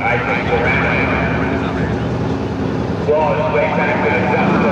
I think we're ready. Ball is way back to the top.